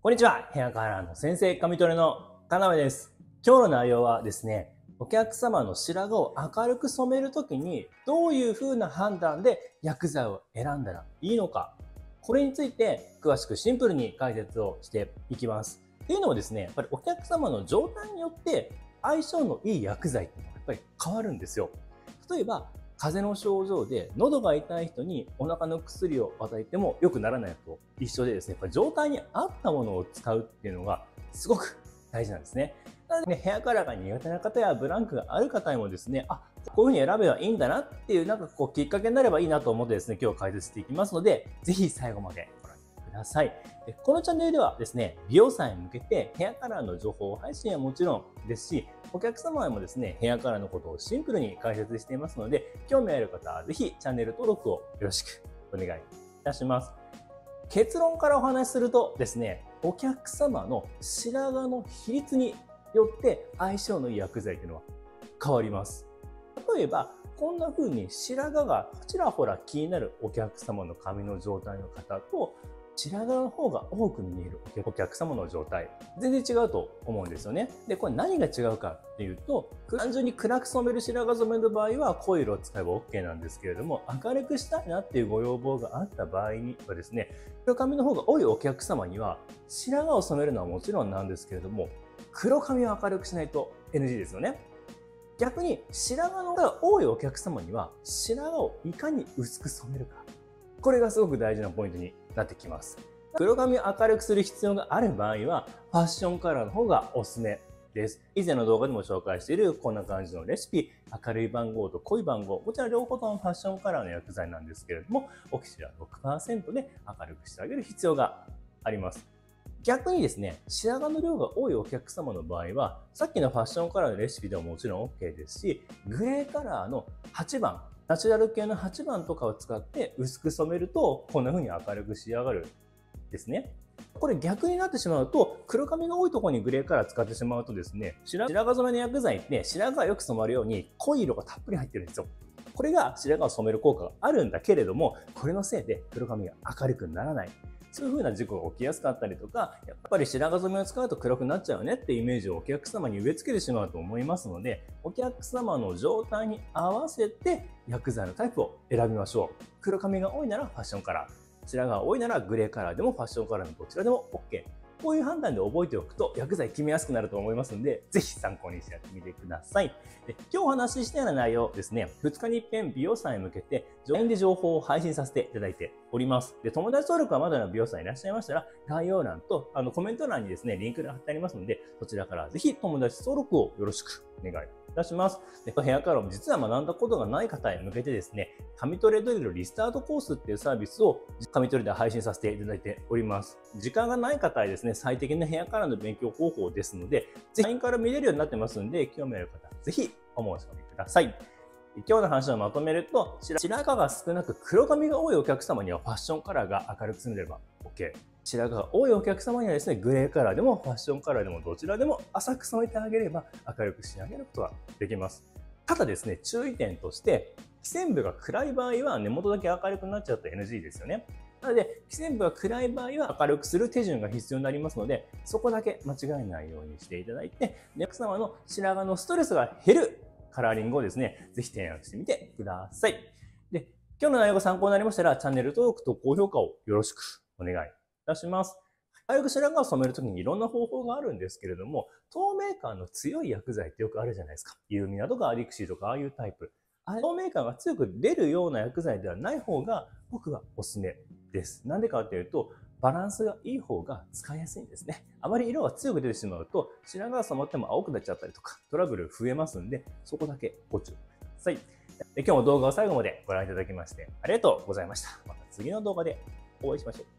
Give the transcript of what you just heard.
こんにちは、部屋からの先生カミトレのカナベです。今日の内容はですね、お客様の白髪を明るく染めるときにどういう風な判断で薬剤を選んだらいいのか、これについて詳しくシンプルに解説をしていきます。っていうのもですね、やっぱりお客様の状態によって相性のいい薬剤ってやっぱり変わるんですよ。例えば風邪の症状で喉が痛い人にお腹の薬を与えても良くならないと一緒でですね、やっぱり状態に合ったものを使うっていうのがすごく大事なんですね。なので、ヘアカラーが苦手な方やブランクがある方にもですね、こういうふうに選べばいいんだなっていう、なんかこうきっかけになればいいなと思ってですね、今日解説していきますので、ぜひ最後までご覧ください。このチャンネルではですね、美容師に向けてヘアカラーの情報配信はもちろんですし、お客様にもですね、ヘアカラーのことをシンプルに解説していますので、興味ある方はぜひチャンネル登録をよろしくお願いいたします。結論からお話しするとですね、お客様の白髪の比率によって相性のいい薬剤というのは変わります。例えば、こんな風に白髪がちらほら気になるお客様の髪の状態の方と、白髪の方が多く見えるお客様の状態、全然違うと思うんですよね。で、これ何が違うかっていうと、単純に暗く染める白髪染めの場合は濃い色を使えば OK なんですけれども、明るくしたいなっていうご要望があった場合にはですね、黒髪の方が多いお客様には白髪を染めるのはもちろんなんですけれども、黒髪を明るくしないと NG ですよね。逆に白髪の方が多いお客様には白髪をいかに薄く染めるか、これがすごく大事なポイントになってきます。黒髪を明るくする必要がある場合はファッションカラーの方がおすすめです。以前の動画でも紹介しているこんな感じのレシピ、明るい番号と濃い番号、こちら両方ともファッションカラーの薬剤なんですけれども、オキシは 6% で明るくしてあげる必要があります。逆にですね、白髪の量が多いお客様の場合はさっきのファッションカラーのレシピでももちろん OK ですし、グレーカラーの8番ナチュラル系の8番とかを使って薄く染めるとこんな風に明るく仕上がるですね。これ逆になってしまうと、黒髪が多いところにグレーカラー使ってしまうとですね、白髪染めの薬剤って白髪がよく染まるように濃い色がたっぷり入ってるんですよ。これが白髪を染める効果があるんだけれども、これのせいで黒髪が明るくならない、そういう風な事故が起きやすかったりとか、やっぱり白髪染めを使うと黒くなっちゃうねっていうイメージをお客様に植え付けてしまうと思いますので、お客様の状態に合わせて薬剤のタイプを選びましょう。黒髪が多いならファッションカラー、白髪が多いならグレーカラーでもファッションカラーのどちらでも OK。こういう判断で覚えておくと薬剤決めやすくなると思いますので、ぜひ参考にしてやってみてください。で、今日お話ししたような内容ですね、2日に一遍美容師さんへ向けて LINE で情報を配信させていただいております。で、友達登録はまだの美容師さんいらっしゃいましたら、概要欄とコメント欄にですね、リンクが貼ってありますので、そちらからぜひ友達登録をよろしくお願いいたします。で、ヘアカラーを実は学んだことがない方へ向けてですね、カミトレドリルリスタートコースっていうサービスをカミトレで配信させていただいております。時間がない方へですね、最適なヘアカラーの勉強方法ですので、LINE から見れるようになってますので、興味ある方ぜひお申し込みください。今日の話をまとめると、白髪が少なく黒髪が多いお客様にはファッションカラーが明るく染めれば OK。白髪が多いお客様にはですね、グレーカラーでもファッションカラーでもどちらでも浅く染めてあげれば明るく仕上げることができます。ただですね、注意点として、基線部が暗い場合は根元だけ明るくなっちゃうと NG ですよね。なので、基線部が暗い場合は明るくする手順が必要になりますので、そこだけ間違えないようにしていただいて、お客様の白髪のストレスが減るカラーリングをですね、ぜひ提案してみてください。で、今日の内容が参考になりましたら、チャンネル登録と高評価をよろしくお願いいたします。明るく白髪を染めるときにいろんな方法があるんですけれども、透明感の強い薬剤ってよくあるじゃないですか。ユーミナとかアディクシーとかああいうタイプ。透明感が強く出るような薬剤ではない方が僕はおすすめです。なんでかっていうと、バランスがいい方が使いやすいんですね。あまり色が強く出てしまうと、白髪が染まっても青くなっちゃったりとか、トラブル増えますんで、そこだけご注意ください。今日も動画を最後までご覧いただきましてありがとうございました。また次の動画でお会いしましょう。